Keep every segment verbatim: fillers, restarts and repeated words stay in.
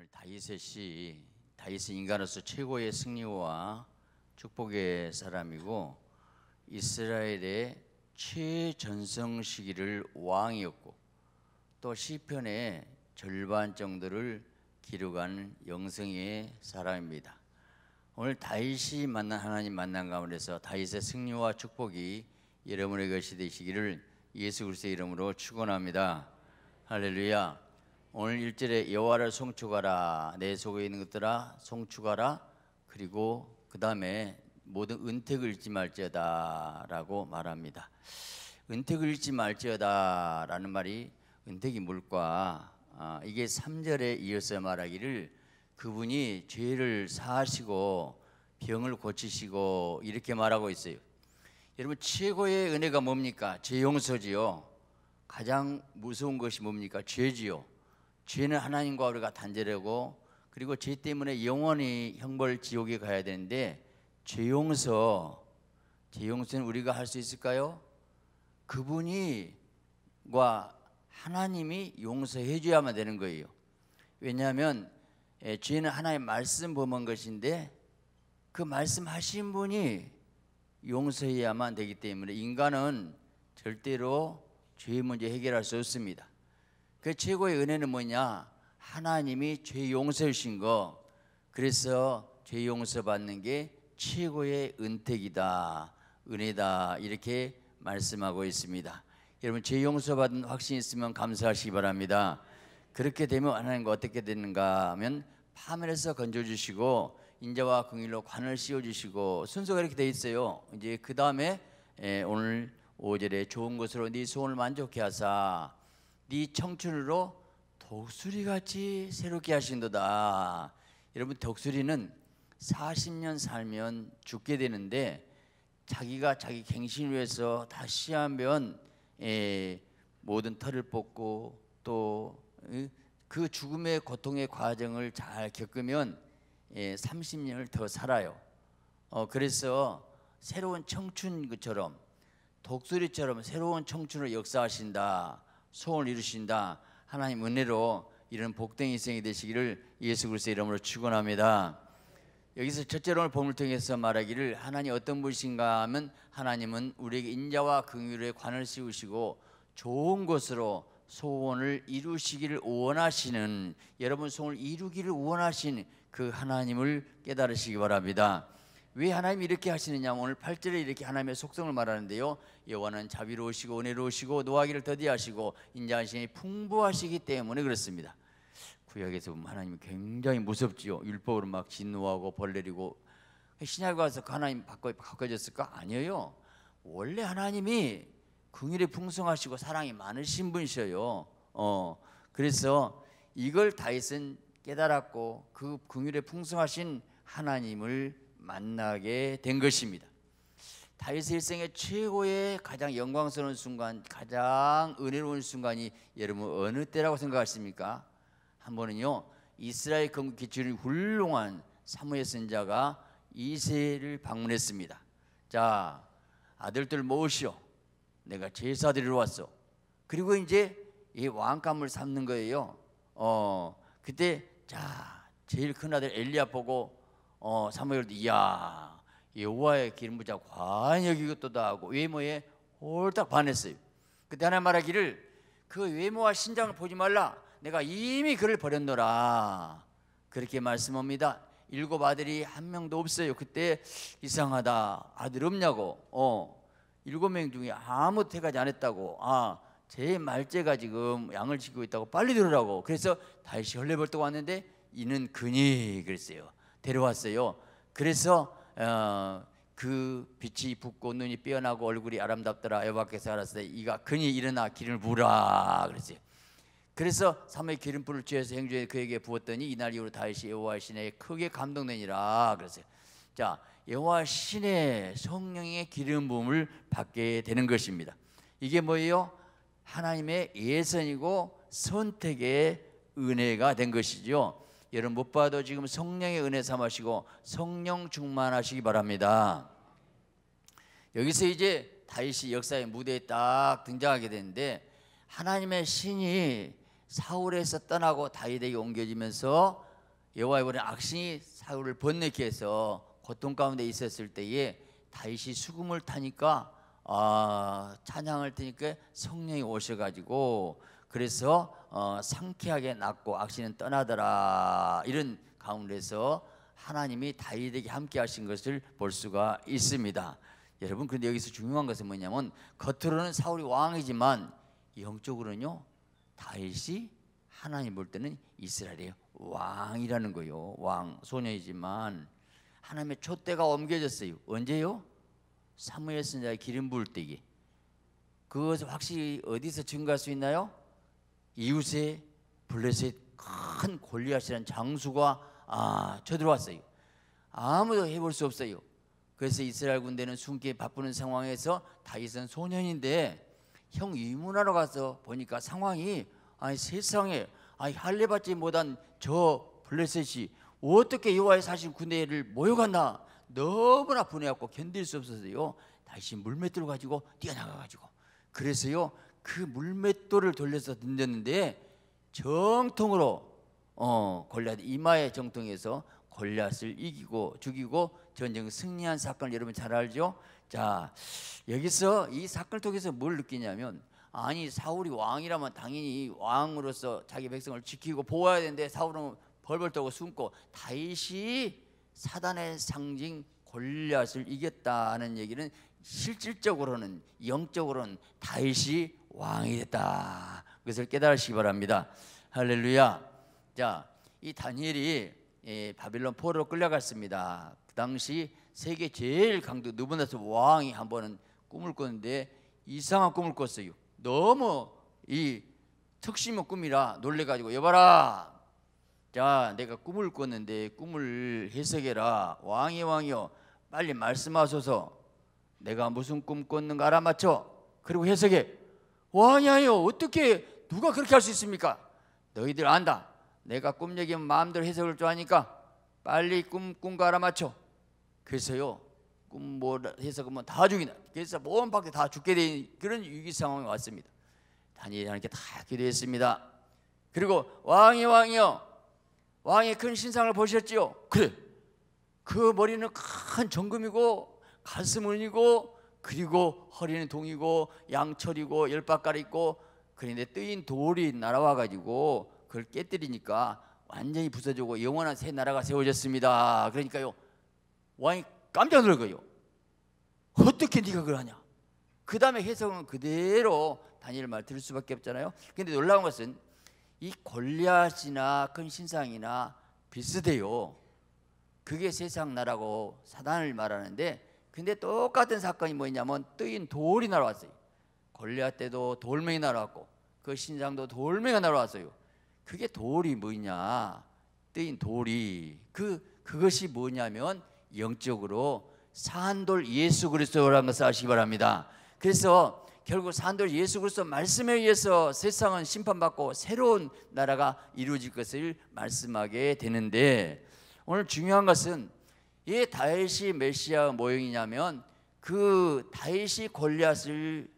오늘 다윗의 다윗은 인간으로서 최고의 승리와 축복의 사람이고 이스라엘의 최전성 시기를 왕이었고 또 시편의 절반 정도를 기록한 영성의 사람입니다. 오늘 다윗이 만난 하나님 만난 가운데서 다윗의 승리와 축복이 여러분의 것이 되시기를 예수 그리스도의 이름으로 축원합니다. 할렐루야. 오늘 일 절에 여호와를 송축하라, 내 속에 있는 것들아 송축하라, 그리고 그 다음에 모든 은택을 잃지 말지어다 라고 말합니다. 은택을 잃지 말지어다 라는 말이 은택이 뭘까? 아, 이게 삼 절에 이어서 말하기를 그분이 죄를 사하시고 병을 고치시고 이렇게 말하고 있어요. 여러분, 최고의 은혜가 뭡니까? 죄 용서지요. 가장 무서운 것이 뭡니까? 죄지요. 죄는 하나님과 우리가 단절하고 그리고 죄 때문에 영원히 형벌 지옥에 가야 되는데 죄 용서, 죄 용서는 우리가 할 수 있을까요? 그분과 하나님이 용서해 줘야만 되는 거예요. 왜냐하면 예, 죄는 하나님의 말씀 범한 것인데 그 말씀하신 분이 용서해야만 되기 때문에 인간은 절대로 죄의 문제 해결할 수 없습니다. 그 최고의 은혜는 뭐냐? 하나님이 죄 용서해 주신 거. 그래서 죄 용서받는 게 최고의 은택이다, 은혜다 이렇게 말씀하고 있습니다. 여러분, 죄 용서받은 확신이 있으면 감사하시기 바랍니다. 그렇게 되면 하나님과 어떻게 되는가 하면 파멸에서 건져주시고 인자와 긍휼로 관을 씌워주시고 순서가 이렇게 돼 있어요. 이제 그 다음에 오늘 오 절에 좋은 것으로 네 소원을 만족케 하사 네 청춘으로 독수리같이 새롭게 하신도다. 여러분, 독수리는 사십 년 살면 죽게 되는데 자기가 자기 갱신을 위해서 다시 한번 모든 털을 뽑고 또 그 죽음의 고통의 과정을 잘 겪으면 삼십 년을 더 살아요. 그래서 새로운 청춘처럼 독수리처럼 새로운 청춘을 역사하신다, 소원을 이루신다. 하나님 은혜로 이런 복된 인생이 되시기를 예수 그리스도의 이름으로 축원합니다. 여기서 첫째로 오늘 본문을 통해서 말하기를 하나님 어떤 분이신가 하면 하나님은 우리에게 인자와 긍휼의 관을 씌우시고 좋은 것으로 소원을 이루시기를 원하시는, 여러분 소원을 이루기를 원하시는 그 하나님을 깨달으시기 바랍니다. 왜 하나님이 이렇게 하시느냐, 오늘 팔 절에 이렇게 하나님의 속성을 말하는데요, 여호와는 자비로우시고 은혜로우시고 노하기를 더디하시고 인자하심이 풍부하시기 때문에 그렇습니다. 구약에서 보면 하나님이 굉장히 무섭지요. 율법으로 막 진노하고 벌내리고. 신약에 와서 하나님 바꿔, 바꿔졌을까? 아니에요. 원래 하나님이 긍휼에 풍성하시고 사랑이 많으신 분이셔요. 어, 그래서 이걸 다윗은 깨달았고 그 긍휼에 풍성하신 하나님을 만나게 된 것입니다. 다윗의 일생의 최고의 가장 영광스러운 순간, 가장 은혜로운 순간이 여러분 어느 때라고 생각하십니까? 한 번은요, 이스라엘 건국 기초를 훌륭한 사무엘 선지자가 이새를 방문했습니다. 자, 아들들 모으시오, 내가 제사드리러 왔어. 그리고 이제 이 왕감을 삼는 거예요. 어, 그때 자, 제일 큰 아들 엘리야 보고 어, 사무엘도 이야, 여호와의 기름 부자 과연 여기 것도다 하고 외모에 홀딱 반했어요. 그때 하나님 말하기를 그 외모와 신장을 보지 말라, 내가 이미 그를 버렸노라 그렇게 말씀합니다. 일곱 아들이 한 명도 없어요. 그때 이상하다, 아들 없냐고. 어, 일곱 명 중에 아무 태가지 안 했다고. 아, 제 말재가 지금 양을 지키고 있다고 빨리 들으라고. 그래서 다시 헐레벌떡 왔는데 이는 그니 그랬어요. 데려왔어요. 그래서 어, 그 빛이 붓고 눈이 삐어나고 얼굴이 아름답더라, 여호와께서 알았으되 이가 그니 일어나 기름을 부으라 그랬어요. 그래서 사무엘 기름불을 취해서 행주에 그에게 부었더니 이날 이후로 다윗이 여호와의 신에 크게 감동되니라 그랬어요. 자, 여호와의 신에 성령의 기름 부음을 받게 되는 것입니다. 이게 뭐예요? 하나님의 예선이고 선택의 은혜가 된 것이죠. 여러분 못 봐도 지금 성령의 은혜 삼으시고 성령 충만하시기 바랍니다. 여기서 이제 다윗이 역사의 무대에 딱 등장하게 되는데 하나님의 신이 사울에서 떠나고 다윗에게 옮겨지면서 여호와의 보낸 악신이 사울을 번뇌케 해서 고통 가운데 있었을 때에 다윗이 수금을 타니까 아, 찬양을 타니까 성령이 오셔가지고 그래서 어, 상쾌하게 낫고 악신은 떠나더라. 이런 가운데서 하나님이 다윗에게 함께 하신 것을 볼 수가 있습니다. 여러분, 그런데 여기서 중요한 것은 뭐냐면 겉으로는 사울이 왕이지만 영적으로는요 다윗이 하나님 볼 때는 이스라엘의 왕이라는 거예요. 왕, 소녀이지만 하나님의 촛대가 옮겨졌어요. 언제요? 사무엘 선지자의 기름 부을 때기. 그것을 확실히 어디서 증거할 수 있나요? 이웃의 블레셋 큰 골리앗이라는 장수가 아, 쳐들어왔어요. 아무도 해볼 수 없어요. 그래서 이스라엘 군대는 숨기에 바쁘는 상황에서 다윗은 소년인데 형 이문하러 가서 보니까 상황이 아니 세상에 아니 할례받지 못한 저 블레셋이 어떻게 여호와의 사신 군대를 모여갔나 너무나 분해하고 견딜 수 없어서요 다시 물맷돌 가지고 뛰어나가가지고 그래서요 그 물맷돌을 돌려서 던졌는데 정통으로 어 골리앗 이마의 정통에서 골리앗을 이기고 죽이고 전쟁 승리한 사건을 여러분 잘 알죠? 자, 여기서 이 사건을 통해서 뭘 느끼냐면 아니 사울이 왕이라면 당연히 왕으로서 자기 백성을 지키고 보호해야 되는데 사울은 벌벌 떨고 숨고 다윗이 사단의 상징 골리앗을 이겼다는 얘기는 실질적으로는 영적으로는 다윗이 왕이 됐다. 그것을 깨달으시기 바랍니다. 할렐루야. 자, 이 다니엘이 예, 바빌론 포로로 끌려갔습니다. 그 당시 세계 제일 강도 느부갓네살 왕이 한 번은 꿈을 꿨는데 이상한 꿈을 꿨어요. 너무 이 특심의 꿈이라 놀래가지고 여봐라, 자 내가 꿈을 꿨는데 꿈을 해석해라. 왕이 왕이여 빨리 말씀하소서. 내가 무슨 꿈 꿨는가 알아맞혀. 그리고 해석해. 왕이여 어떻게 누가 그렇게 할 수 있습니까? 너희들 안다. 내가 꿈 얘기하면 마음대로 해석을 좋아하니까 빨리 꿈 꾼거 알아맞혀. 그래서요 꿈 뭐 해석하면 다 죽이나. 그래서 모든 밖에 다 죽게 된 그런 위기 상황이 왔습니다. 다니엘이 하나님께 다 기도했습니다. 그리고 왕이 왕이여 왕의 큰 신상을 보셨지요? 그래, 그 머리는 큰 정금이고 가슴은 이고 그리고 허리는 동이고 양철이고 열바깔이 있고 그런데 뜨인 돌이 날아와가지고 그걸 깨뜨리니까 완전히 부서지고 영원한 새 나라가 세워졌습니다. 그러니까요 왕이 깜짝 놀라요. 어떻게 네가 그걸 하냐. 그 다음에 해석은 그대로 다니엘 말 들을 수밖에 없잖아요. 그런데 놀라운 것은 이 골리앗이나 큰 신상이나 비슷해요. 그게 세상 나라고 사단을 말하는데 근데 똑같은 사건이 뭐냐면 뜨인 돌이 날아왔어요. 골리앗 때도 돌멩이 날아왔고 그 신상도 돌멩이가 날아왔어요. 그게 돌이 뭐냐? 뜨인 돌이 그 그것이 뭐냐면 영적으로 산돌 예수 그리스도라는 것을 아시기 바랍니다. 그래서 결국 산돌 예수 그리스도 말씀에 의해서 세상은 심판받고 새로운 나라가 이루어질 것을 말씀하게 되는데 오늘 중요한 것은 이 다윗이 메시아의 모형이냐면 그 다윗이 골리앗을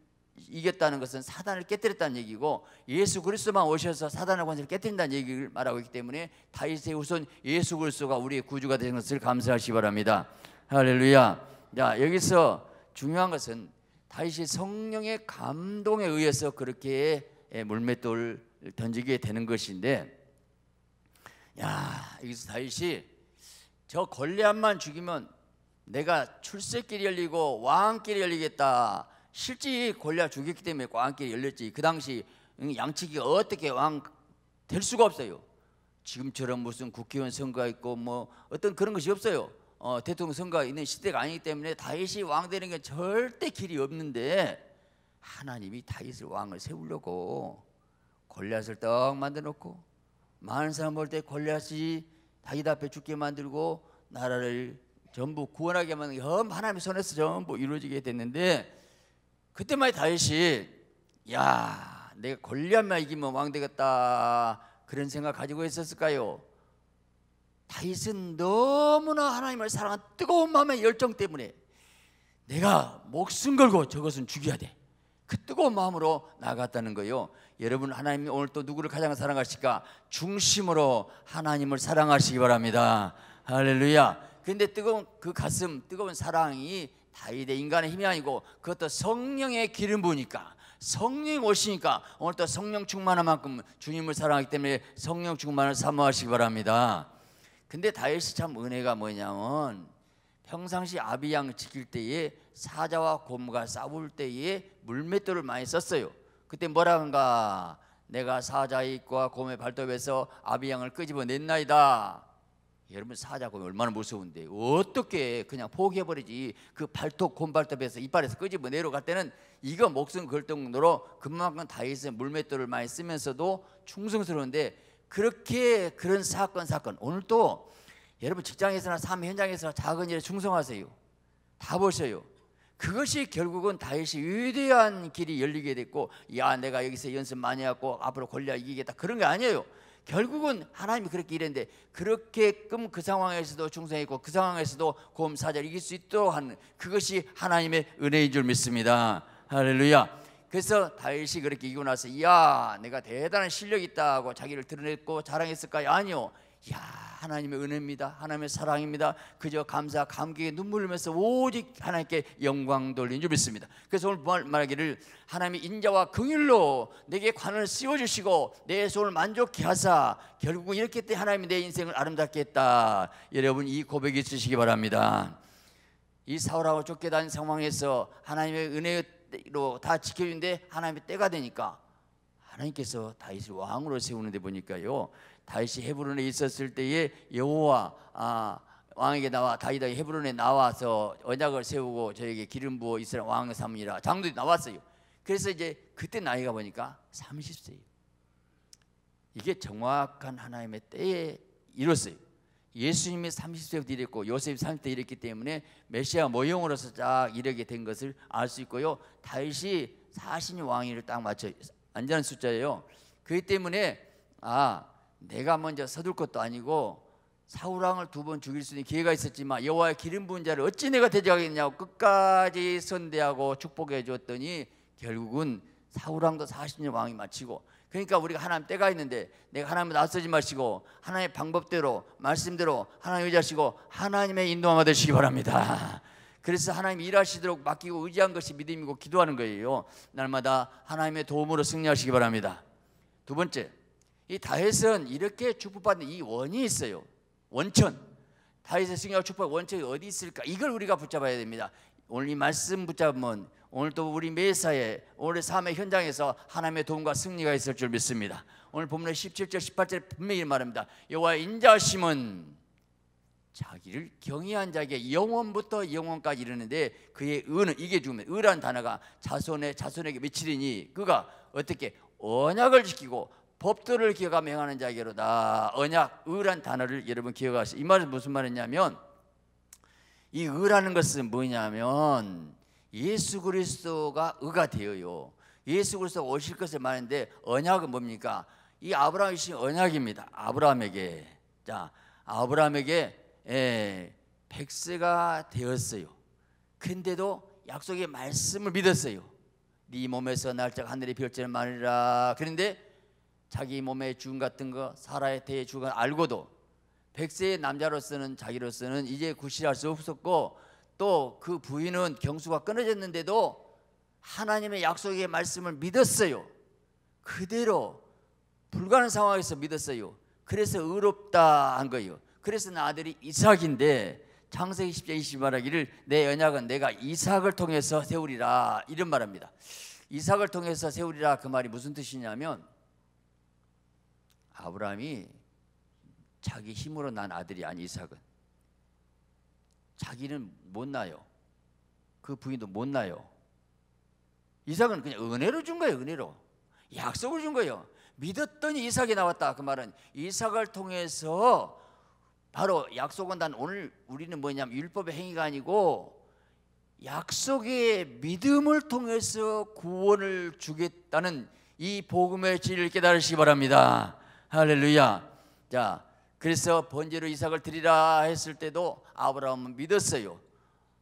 이겼다는 것은 사단을 깨뜨렸다는 얘기고 예수 그리스도만 오셔서 사단의 권세를 깨뜨린다는 얘기를 말하고 있기 때문에 다윗의 후손 예수 그리스도가 우리의 구주가 되는 것을 감사하시기 바랍니다. 할렐루야. 자, 여기서 중요한 것은 다윗이 성령의 감동에 의해서 그렇게 물맷돌을 던지게 되는 것인데 야, 여기서 다윗이 저 골리앗만 죽이면 내가 출세길이 열리고 왕길이 열리겠다. 실제 골리앗 죽였기 때문에 왕길이 열렸지 그 당시 양치기가 어떻게 왕 될 수가 없어요. 지금처럼 무슨 국회의원 선거가 있고 뭐 어떤 그런 것이 없어요. 어, 대통령 선거가 있는 시대가 아니기 때문에 다윗이 왕 되는 게 절대 길이 없는데 하나님이 다윗을 왕을 세우려고 골리앗을 떡 만들어 놓고 많은 사람 볼 때 골리앗이 다윗 앞에 죽게 만들고 나라를 전부 구원하게 만든 게 하나님의 손에서 전부 이루어지게 됐는데 그때만에 다윗이 야 내가 골리앗만 이기면 왕 되겠다 그런 생각 가지고 있었을까요? 다윗은 너무나 하나님을 사랑한 뜨거운 마음의 열정 때문에 내가 목숨 걸고 저것은 죽여야 돼 그 뜨거운 마음으로 나아갔다는 거예요. 여러분, 하나님이 오늘 또 누구를 가장 사랑하실까? 중심으로 하나님을 사랑하시기 바랍니다. 할렐루야. 근데 뜨거운 그 가슴, 뜨거운 사랑이 다윗의 인간의 힘이 아니고, 그것도 성령의 기름 부으니까, 성령이 오시니까, 오늘 또 성령 충만한 만큼 주님을 사랑하기 때문에 성령 충만을 사모하시기 바랍니다. 근데 다윗이 참 은혜가 뭐냐면, 평상시 아비양 지킬 때에 사자와 곰과 싸울 때에 물맷돌을 많이 썼어요. 그때 뭐라는가? 내가 사자의 입과 곰의 발톱에서 아비양을 끄집어냈나이다. 여러분, 사자 곰이 얼마나 무서운데 어떻게 그냥 포기해버리지. 그 발톱, 곰 발톱에서 이빨에서 끄집어내려갈 때는 이거 목숨 걸 정도로 그만큼 다윗의 물맷돌을 많이 쓰면서도 충성스러운데, 그렇게 그런 사건 사건 오늘도 여러분 직장에서나 삶의 현장에서나 작은 일에 충성하세요. 다 보셔요. 그것이 결국은 다윗이 위대한 길이 열리게 됐고, 야 내가 여기서 연습 많이 해갖고 앞으로 골리앗 이기겠다, 그런 게 아니에요. 결국은 하나님이 그렇게 일했는데, 그렇게끔 그 상황에서도 충성했고 그 상황에서도 곰 사자를 이길 수 있도록 하는, 그것이 하나님의 은혜인 줄 믿습니다. 할렐루야. 그래서 다윗이 그렇게 이기고 나서 야 내가 대단한 실력이 있다고 자기를 드러냈고 자랑했을까요? 아니요. 야 하나님의 은혜입니다. 하나님의 사랑입니다. 그저 감사 감격에 눈물 흘리면서 오직 하나님께 영광 돌린 줄 믿습니다. 그래서 오늘 말하기를, 하나님의 인자와 긍휼로 내게 관을 씌워주시고 내 소원을 만족케 하사, 결국 이렇게 때 하나님이 내 인생을 아름답게 했다. 여러분, 이 고백이 있으시기 바랍니다. 이 사울하고 쫓겨다닌 상황에서 하나님의 은혜로 다 지켜주는데, 하나님의 때가 되니까 하나님께서 다윗을 왕으로 세우는데 보니까요, 다윗이 헤브론에 있었을 때에 여호와 아, 왕에게 나와, 다윗이 헤브론에 나와서 언약을 세우고 저에게 기름 부어 이스라엘 왕을 삼으니라 장로들이 나왔어요. 그래서 이제 그때 나이가 보니까 삼십 세. 이게 정확한 하나님의 때에 이뤘어요. 예수님이 삼십 세부터 일했고 요셉이 삼십 대 일했기 때문에 메시아 모형으로서 쫙 이르게 된 것을 알 수 있고요, 다윗이 사십 년 왕위를 딱 맞춰 안전한 숫자예요. 그렇기 때문에 아 내가 먼저 서둘 것도 아니고, 사울왕을 두 번 죽일 수 있는 기회가 있었지만 여호와의 기름 부은 자를 어찌 내가 대적하겠냐고 끝까지 선대하고 축복해 줬더니 결국은 사울왕도 사십 년 왕이 마치고. 그러니까 우리가 하나님 때가 있는데 내가 하나님을 앞서지 마시고 하나님의 방법대로 말씀대로 하나님 의지하시고 하나님의 인도함 받으시기 바랍니다. 그래서 하나님 일하시도록 맡기고 의지한 것이 믿음이고 기도하는 거예요. 날마다 하나님의 도움으로 승리하시기 바랍니다. 두 번째, 이 다윗은 이렇게 축복받는 이 원이 있어요. 원천. 다윗의 승리와 축복의 원천이 어디 있을까? 이걸 우리가 붙잡아야 됩니다. 오늘 이 말씀 붙잡으면 오늘도 우리 매사에, 오늘의 삶의 현장에서 하나님의 도움과 승리가 있을 줄 믿습니다. 오늘 본문의 십칠 절 십팔 절에 분명히 말합니다. 여호와의 인자하심은 자기를 경외한 자에게 영원부터 영원까지 이르는데, 그의 의는, 이게 중요해. 의란 단어가 자손의 자손에게 미치리니 그가 어떻게 언약을 지키고 법도를 기억하며 행하는 자에게로다. 언약, 의란 단어를 여러분 기억하세요. 이 말은 무슨 말이냐면, 이 의라는 것은 뭐냐면 예수 그리스도가 의가 되어요. 예수 그리스도가 오실 것을 말하는데, 언약은 뭡니까? 이 아브라함이 신 언약입니다. 아브라함에게, 자 아브라함에게 예, 백세가 되었어요. 근데도 약속의 말씀을 믿었어요. 네 몸에서 날짜가 하늘의 별처럼 많으리라. 그런데 자기 몸의 주름 같은 거, 사라의 태의 주름 알고도 백세의 남자로서는, 자기로서는 이제 구실할 수 없었고, 또 그 부인은 경수가 끊어졌는데도 하나님의 약속의 말씀을 믿었어요. 그대로 불가능한 상황에서 믿었어요. 그래서 의롭다 한 거예요. 그래서 내 아들이 이삭인데, 창세기 십 장 이십 절 말하기를 내 언약은 내가 이삭을 통해서 세우리라, 이런 말합니다. 이삭을 통해서 세우리라, 그 말이 무슨 뜻이냐면, 아브라함이 자기 힘으로 난 아들이 아니, 이삭은 자기는 못 낳아요. 그 부인도 못 낳아요. 이삭은 그냥 은혜로 준 거예요. 은혜로 약속을 준 거예요. 믿었더니 이삭이 나왔다. 그 말은 이삭을 통해서 바로 약속은, 단 오늘 우리는 뭐냐면 율법의 행위가 아니고 약속의 믿음을 통해서 구원을 주겠다는 이 복음의 진리를 깨달으시기 바랍니다. 할렐루야. 자, 그래서 번제로 이삭을 드리라 했을 때도 아브라함은 믿었어요.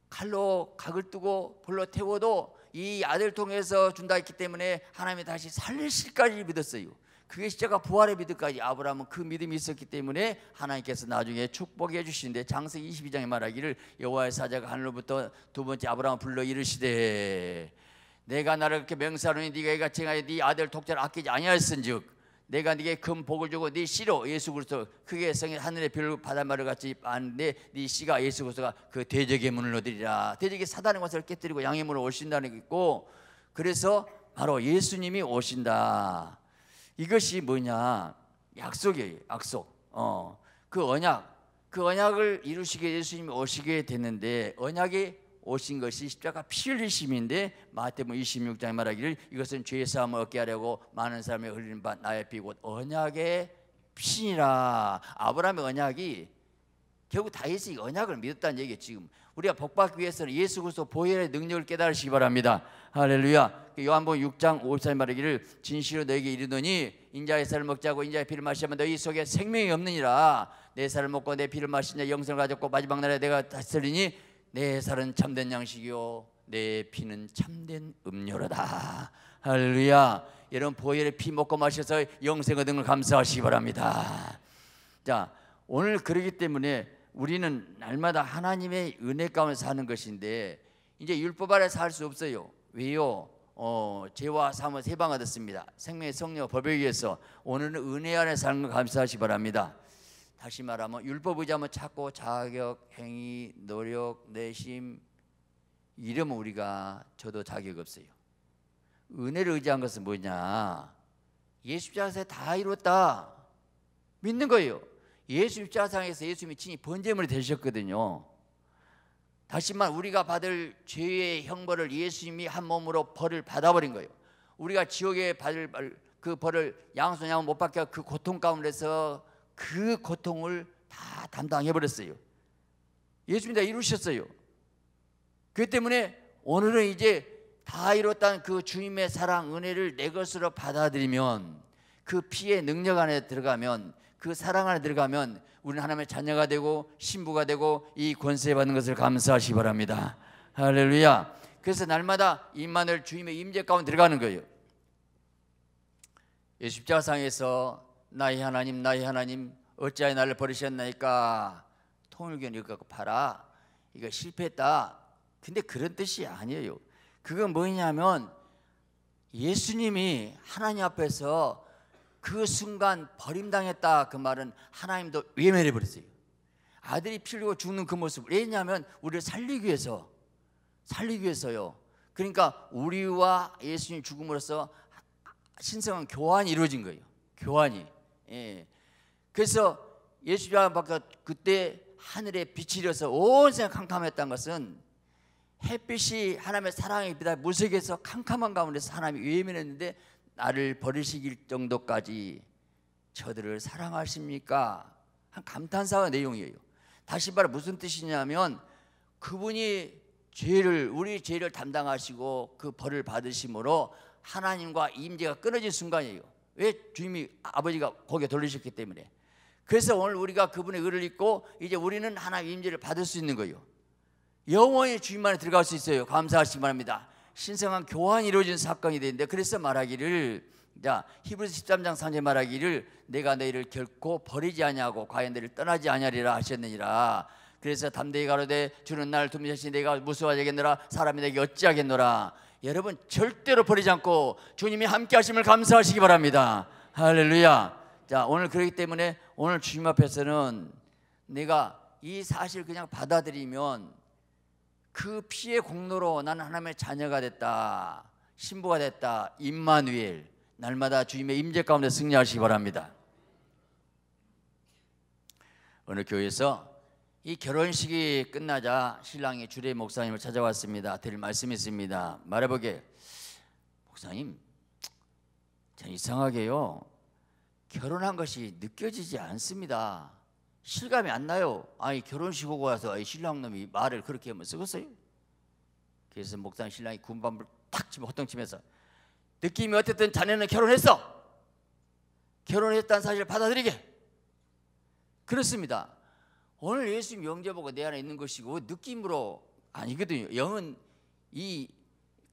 칼로 각을 뜨고 불로 태워도 이 아들을 통해서 준다 했기 때문에 하나님이 다시 살리실까지 믿었어요. 그게 십자가 부활의 믿음까지. 아브라함은 그 믿음이 있었기 때문에 하나님께서 나중에 축복해 주시는데, 창세기 이십이 장에 말하기를 여호와의 사자가 하늘로부터 두 번째 아브라함을 불러 이르시되 내가 나를 그렇게 맹세하노니 네가 이같이 행하여 네 아들 독자를 아끼지 아니하였은즉 내가 네게 금 복을 주고 네 씨로 예수 그리스도 그게 성의 하늘의 별 바닷말을 같이 아는데 네 씨가 예수 그리스도가 그 대적의 문을 얻으리라. 대적이 사단의 권세를 깨뜨리고 양의 문을 오신다는 게 있고, 그래서 바로 예수님이 오신다. 이것이 뭐냐, 약속이에요. 약속. 어, 그 언약, 그 언약을 이루시게 예수님이 오시게 됐는데, 언약이 오신 것이 십자가 피 흘리심인데, 마태복음 이십육 장에 말하기를 이것은 죄 사함을 얻게 하려고 많은 사람이 흘리는 바 나의 피 곧 언약의 피니라. 아브라함의 언약이 결국 다윗이 언약을 믿었다는 얘기예요. 지금 우리가 복받기 위해서는 예수 그리스도 보혈의 능력을 깨달으시기 바랍니다. 할렐루야. 요한복음 육 장 오십사 절 말하기를 진실로 너에게 이르노니 인자의 살을 먹지 않고 인자의 피를 마시면 너희 속에 생명이 없느니라. 내 살을 먹고 내 피를 마신 자 영생을 가졌고 마지막 날에 내가 다스리니 내 살은 참된 양식이요 내 피는 참된 음료로다. 할렐루야. 여러분 보혈의 피 먹고 마셔서 영생 얻은 걸 감사하시기 바랍니다. 자, 오늘 그러기 때문에 우리는 날마다 하나님의 은혜 가운데 사는 것인데, 이제 율법 아래 살 수 없어요. 왜요? 어, 죄와 사함을 세 방 얻었습니다. 생명의 성령 법에 의해서. 오늘은 은혜 안에 사는 걸 감사하시기 바랍니다. 다시 말하면 율법 의지하면 자꾸 자격, 행위, 노력, 내심 이러면 우리가 저도 자격이 없어요. 은혜를 의지한 것은 뭐냐, 예수 십자가에서 다 이루었다 믿는 거예요. 예수 십자가상에서 예수님이 친히 번제물이 되셨거든요. 다시 말하면 우리가 받을 죄의 형벌을 예수님이 한 몸으로 벌을 받아버린 거예요. 우리가 지옥에 받을 그 벌을 양손 양은 못 받게 그 고통 가운데서 그 고통을 다 담당해버렸어요. 예수님이 다 이루셨어요. 그렇기 때문에 오늘은 이제 다 이뤘다는 그 주님의 사랑 은혜를 내 것으로 받아들이면, 그 피의 능력 안에 들어가면, 그 사랑 안에 들어가면 우리는 하나님의 자녀가 되고 신부가 되고 이 권세 받는 것을 감사하시기 바랍니다. 할렐루야. 그래서 날마다 임마누엘 주님의 임재 가운데 들어가는 거예요. 예수 십자가상에서 나의 하나님 나의 하나님 어찌하여 나를 버리셨나이까. 통일교는 이거 갖고 팔아, 이거 실패했다. 근데 그런 뜻이 아니에요. 그건 뭐냐면 예수님이 하나님 앞에서 그 순간 버림당했다. 그 말은 하나님도 외면해버렸어요. 아들이 피 흘리고 죽는 그 모습 왜냐하면 우리를 살리기 위해서, 살리기 위해서요. 그러니까 우리와 예수님 죽음으로써 신성한 교환이 이루어진 거예요. 교환이. 예. 그래서 예수가 밖에 그때 하늘에 빛이 일어서 온 세상 캄캄했던 것은 햇빛이 하나님의 사랑의 빛 무색에서 캄캄한 가운데서 하나님이 외면했는데, 나를 버리시길 정도까지 저들을 사랑하십니까? 한 감탄사의 내용이에요. 다시 말해 무슨 뜻이냐면 그분이 죄를, 우리 죄를 담당하시고 그 벌을 받으심으로 하나님과 임재가 끊어진 순간이에요. 왜? 주님이 아버지가 고개 돌리셨기 때문에. 그래서 오늘 우리가 그분의 의를 입고 이제 우리는 하나님의 임재를 받을 수 있는 거예요. 영원히 주님만에 들어갈 수 있어요. 감사하시기 바랍니다. 신성한 교환이 이루어진 사건이 되는데, 그래서 말하기를, 자, 히브리서 십삼 장 삼 절에 말하기를 내가 너희를 결코 버리지 아니하고 과연 너희를 떠나지 아니하리라 하셨느니라. 그래서 담대히 가로되 주는 나를 두려워하시니 내가 무서워하겠노라. 사람이 내게 어찌하겠노라. 여러분 절대로 버리지 않고 주님이 함께 하심을 감사하시기 바랍니다. 할렐루야. 자, 오늘 그렇기 때문에 오늘 주님 앞에서는 내가 이 사실을 그냥 받아들이면 그 피의 공로로 나는 하나님의 자녀가 됐다, 신부가 됐다, 임마누엘. 날마다 주님의 임재 가운데 승리하시기 바랍니다. 오늘 교회에서 이 결혼식이 끝나자 신랑이 주례 목사님을 찾아왔습니다. 드릴 말씀이 있습니다. 말해보게. 목사님, 전 이상하게요 결혼한 것이 느껴지지 않습니다. 실감이 안 나요. 아니 결혼식 오고 와서 신랑놈이 말을 그렇게 하면 쓰겠어요? 그래서 목사님 신랑이 군밤을 탁 치며 호통치면서 느낌이 어쨌든 자네는 결혼했어. 결혼했다는 사실을 받아들이게. 그렇습니다. 오늘 예수님 영접하고 내 안에 있는 것이고 느낌으로 아니거든요. 영은 이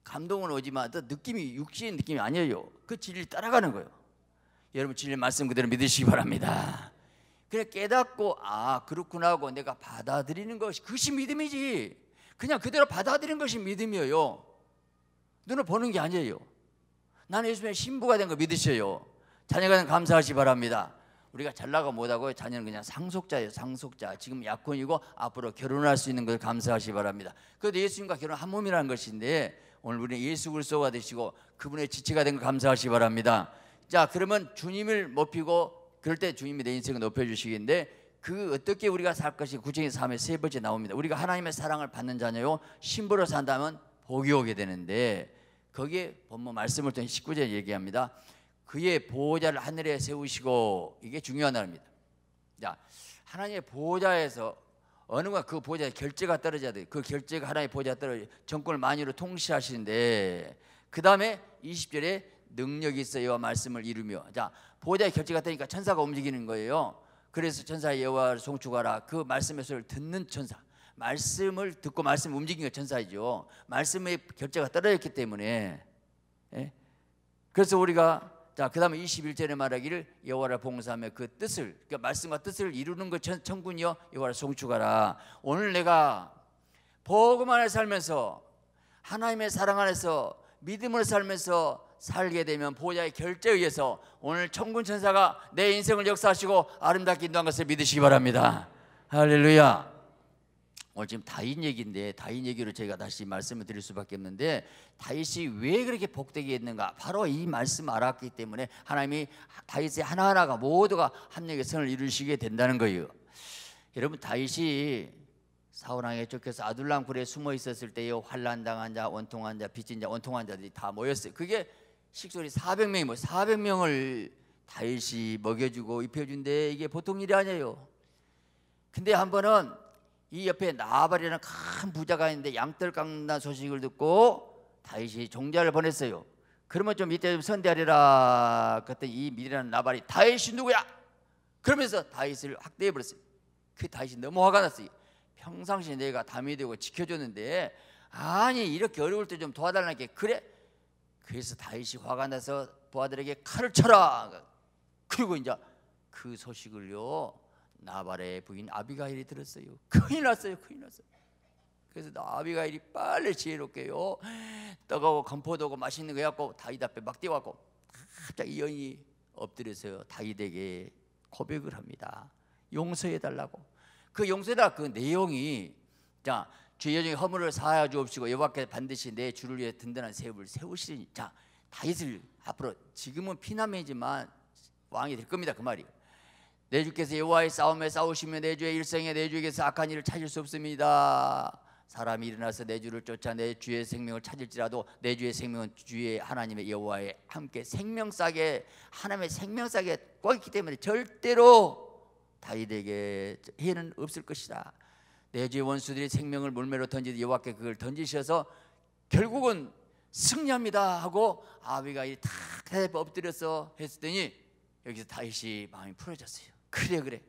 감동은 오지만 또 느낌이 육신의 느낌이 아니에요. 그 진리를 따라가는 거예요. 여러분 진리의 말씀 그대로 믿으시기 바랍니다. 그래 깨닫고 아 그렇구나 하고 내가 받아들이는 것이 그것이 믿음이지. 그냥 그대로 받아들이는 것이 믿음이에요. 눈을 보는 게 아니에요. 나는 예수님의 신부가 된 거 믿으세요. 자녀가 감사하시기 바랍니다. 우리가 잘나가 못하고 자녀는 그냥 상속자예요. 상속자. 지금 약혼이고 앞으로 결혼할 수 있는 걸 감사하시기 바랍니다. 그래도 예수님과 결혼 한 몸이라는 것인데 오늘 우리는 예수 그리스도가 되시고 그분의 지체가 된 걸 감사하시기 바랍니다. 자 그러면 주님을 높이고 그럴 때 주님이 내 인생을 높여주시기인데 그 어떻게 우리가 살 것이 구체적인 삶의 세 번째 나옵니다. 우리가 하나님의 사랑을 받는 자녀요 신부로 산다면 복이 오게 되는데 거기에 본문 말씀을 통해 십구 절에 얘기합니다. 그의 보호자를 하늘에 세우시고 이게 중요한 날입니다. 자, 하나님의 보호자에서 어느 건 그 보호자의 결제가 떨어져야 돼요. 그 결제가 하나님의 보호자가 떨어져야 돼요. 정권을 만유로 통치하시는데 그 다음에 이십 절에 능력이 있어 여호와 말씀을 이루며 자 보호자의 결제가 되니까 천사가 움직이는 거예요. 그래서 천사 여호와를 송축하라. 그 말씀의 소리를 듣는 천사 말씀을 듣고 말씀을 움직이는 게 천사이죠. 말씀의 결제가 떨어졌기 때문에 예? 그래서 우리가 자 그 다음에 이십일 절에 말하기를 여호와를 봉사하며 그 뜻을 그러니까 말씀과 뜻을 이루는 것 천군이여 여호와를 송축하라. 오늘 내가 복음 안에 살면서 하나님의 사랑 안에서 믿음으로 살면서 살게 되면 보호자의 결제에 의해서 오늘 천군 천사가 내 인생을 역사하시고 아름답게 인도한 것을 믿으시기 바랍니다. 할렐루야. 오늘 지금 다윗 얘기인데 다윗 얘기로 제가 다시 말씀을 드릴 수밖에 없는데 다윗이 왜 그렇게 복되게 했는가 바로 이 말씀 알았기 때문에 하나님이 다윗의 하나하나가 모두가 합력의 선을 이루시게 된다는 거예요. 여러분 다윗이 사울왕에 쫓겨서 아둘람 굴에 숨어 있었을 때요 환난당한 자, 원통한 자, 빚진 자, 원통한 자들이 다 모였어요. 그게 식솔이 사백 명이 뭐 사백 명을 다윗이 먹여주고 입혀준데 이게 보통 일이 아니에요. 근데 한 번은 이 옆에 나발이라는 큰 부자가 있는데 양털 깎는다는 소식을 듣고 다윗이 종자를 보냈어요. 그러면 좀 이때 좀 선대하리라. 그랬더니 이 미리라는 나발이 다윗이 누구야? 그러면서 다윗을 학대해버렸어요. 그 다윗이 너무 화가 났어요. 평상시에 내가 담이 되고 지켜줬는데 아니 이렇게 어려울 때 좀 도와달라는 게 그래? 그래서 다윗이 화가 나서 부하들에게 칼을 쳐라. 그리고 이제 그 소식을요 나발의 부인 아비가일이 들었어요. 큰일 났어요. 큰일 났어요. 그래서 아비가일이 빨리 지혜롭게요 떡하고 건포도 하고 맛있는 거 해갖고 다윗 앞에 막 뛰어갖고 갑자기 여인이 엎드려서 다윗에게 고백을 합니다. 용서해달라고. 그 용서해달라 그 내용이 자 주여 중에 허물을 사하여 주옵시고 여호와께 반드시 내 주를 위해 든든한 세움을 세우시니 자 다윗을 앞으로 지금은 피난민이지만 왕이 될 겁니다. 그 말이 내 주께서 여호와의 싸움에 싸우시며 내 주의 일생에 내 주에게서 악한 일을 찾을 수 없습니다. 사람이 일어나서 내 주를 쫓아 내 주의 생명을 찾을지라도 내 주의 생명은 주의 하나님의 여호와의 함께 생명싹에 하나님의 생명싹에 꽉 있기 때문에 절대로 다윗에게 해는 없을 것이다. 내 주의 원수들이 생명을 물매로 던지듯 여호와께 그걸 던지셔서 결국은 승리합니다 하고 아비가일이 탁 엎드려서 했더니 여기서 다윗이 마음이 풀어졌어요. 그래 그래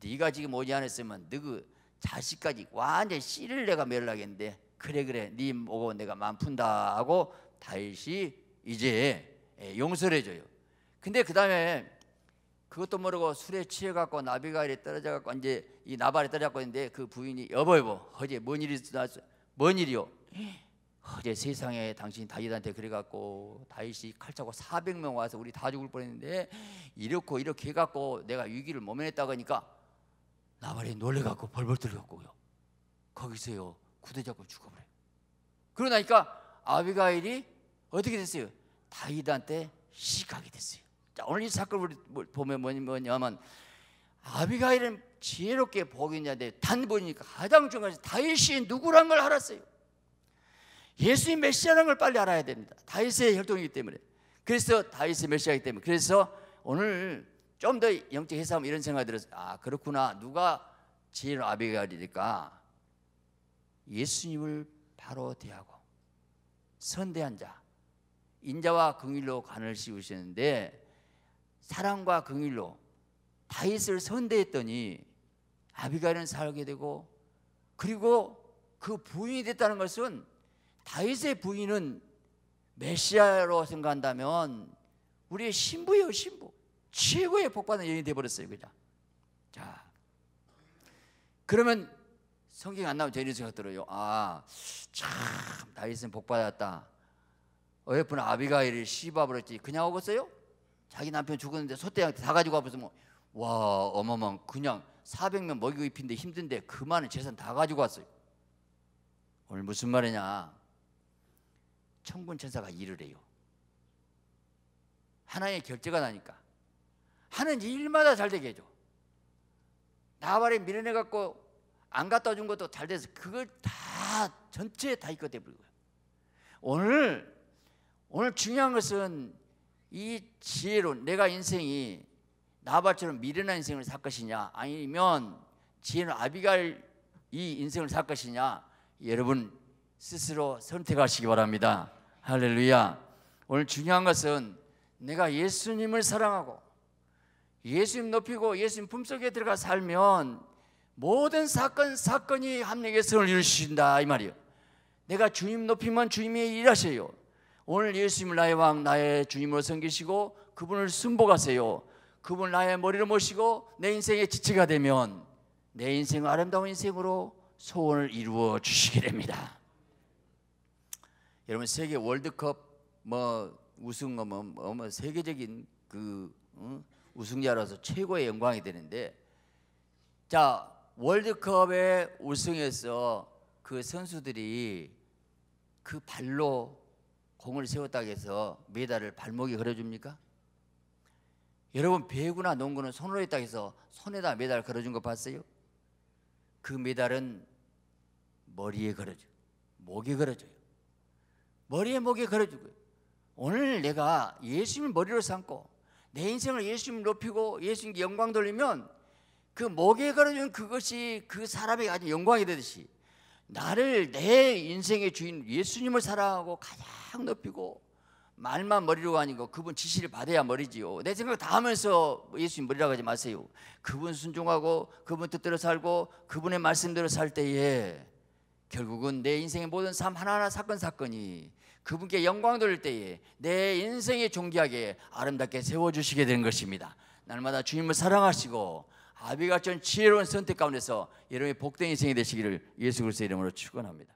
네가 지금 오지 않았으면 너희 자식까지 완전히 씨를 내가 멸하겠는데 그래 그래 네 보고 내가 마음 푼다 하고 다윗이 이제 용서를 해줘요. 근데 그 다음에 그것도 모르고 술에 취해갖고 나비가일에 떨어져갖고 이제 이 나발에 떨어져갖고 있는데 그 부인이 여보 여보 어제 뭔 일이 났어? 뭔 일이요? 어제 세상에 당신이 다윗한테 그래갖고 다윗이 칼차고 사백 명 와서 우리 다 죽을 뻔했는데 이렇고 이렇게 해갖고 내가 위기를 모면했다 그러니까 나발이 놀래갖고 벌벌 떨어갖고요 거기서요 구대잡고 죽어버려요. 그러다니까 아비가일이 어떻게 됐어요? 다윗한테 시각이 됐어요. 자, 오늘 이 사건을 보면 뭐냐면 아비가일은 지혜롭게 복이냐인데 단번이니까 가장 중요한 다윗이 누구란 걸 알았어요. 예수님 메시아라는 걸 빨리 알아야 됩니다. 다윗의 혈통이기 때문에 그래서 다윗의 메시아이기 때문에 그래서 오늘 좀 더 영적 해석하면 이런 생각이 들었어요. 아 그렇구나 누가 지혜로운 아비가일이니까 예수님을 바로 대하고 선대한 자 인자와 긍휼로 관을 씌우시는데 사랑과 긍휼로 다윗을 선대했더니 아비가일은 살게 되고 그리고 그 부인이 됐다는 것은 다윗의 부인은 메시아로 생각한다면 우리의 신부예요, 신부. 최고의 복받은 여인이 되어버렸어요, 그냥. 자, 그러면 성경 안 나오면 저 이런 생각 들어요. 아, 참 다윗은 복받았다. 어여쁜 아비가일이 시바버렸지. 그냥 오겠어요? 자기 남편 죽었는데 소떼한테 다 가지고 와버렸으면 와, 어마어마한, 그냥 사백 명 먹이고 입힌데 힘든데 그 많은 재산 다 가지고 왔어요. 오늘 무슨 말이냐, 천군천사가 일을 해요. 하나의 결제가 나니까 하는 일마다 잘 되게 해줘. 나발에 밀어내갖고 안 갖다 준 것도 잘 돼서 그걸 다 전체에 다 있게 돼버리고요. 오늘 오늘 중요한 것은 이 지혜로 내가 인생이 나발처럼 미련한 인생을 살 것이냐, 아니면 지혜로 아비갈 이 인생을 살 것이냐, 여러분 스스로 선택하시기 바랍니다. 할렐루야. 오늘 중요한 것은 내가 예수님을 사랑하고 예수님 높이고 예수님 품속에 들어가 살면 모든 사건 사건이 합력의 선을 이루신다, 이 말이에요. 내가 주님 높이면 주님이 일하셔요. 오늘 예수님을 나의 왕, 나의 주님으로 섬기시고 그분을 순복하세요. 그분 나의 머리를 모시고 내 인생의 지체가 되면 내 인생을 아름다운 인생으로 소원을 이루어 주시게 됩니다. 여러분, 세계 월드컵 뭐 우승 뭐, 뭐, 뭐 세계적인 그 어? 우승자라서 최고의 영광이 되는데, 자, 월드컵에 우승해서 그 선수들이 그 발로 공을 세웠다고 해서 메달을 발목에 걸어줍니까? 여러분, 배구나 농구는 손으로 했다고 해서 손에다 메달 걸어준 거 봤어요? 그 메달은 머리에 걸어줘요. 목에 걸어줘요. 머리에 목에 걸어주고요. 오늘 내가 예수님을 머리로 삼고 내 인생을 예수님 높이고 예수님께 영광 돌리면 그 목에 걸어준 그것이 그 사람에게 아주 영광이 되듯이 나를, 내 인생의 주인 예수님을 사랑하고 가장 높이고 말만 머리로 아니고 그분 지시를 받아야 머리지요. 내 생각 다 하면서 예수님 머리라고 하지 마세요. 그분 순종하고 그분 뜻대로 살고 그분의 말씀대로 살 때에 결국은 내 인생의 모든 삶 하나하나 사건 사건이 그분께 영광 돌릴 때에 내 인생의 존귀하게 아름답게 세워주시게 되는 것입니다. 날마다 주님을 사랑하시고 아비가 전 지혜로운 선택 가운데서 여러분의 복된 인생이 되시기를 예수 그리스도의 이름으로 축원합니다.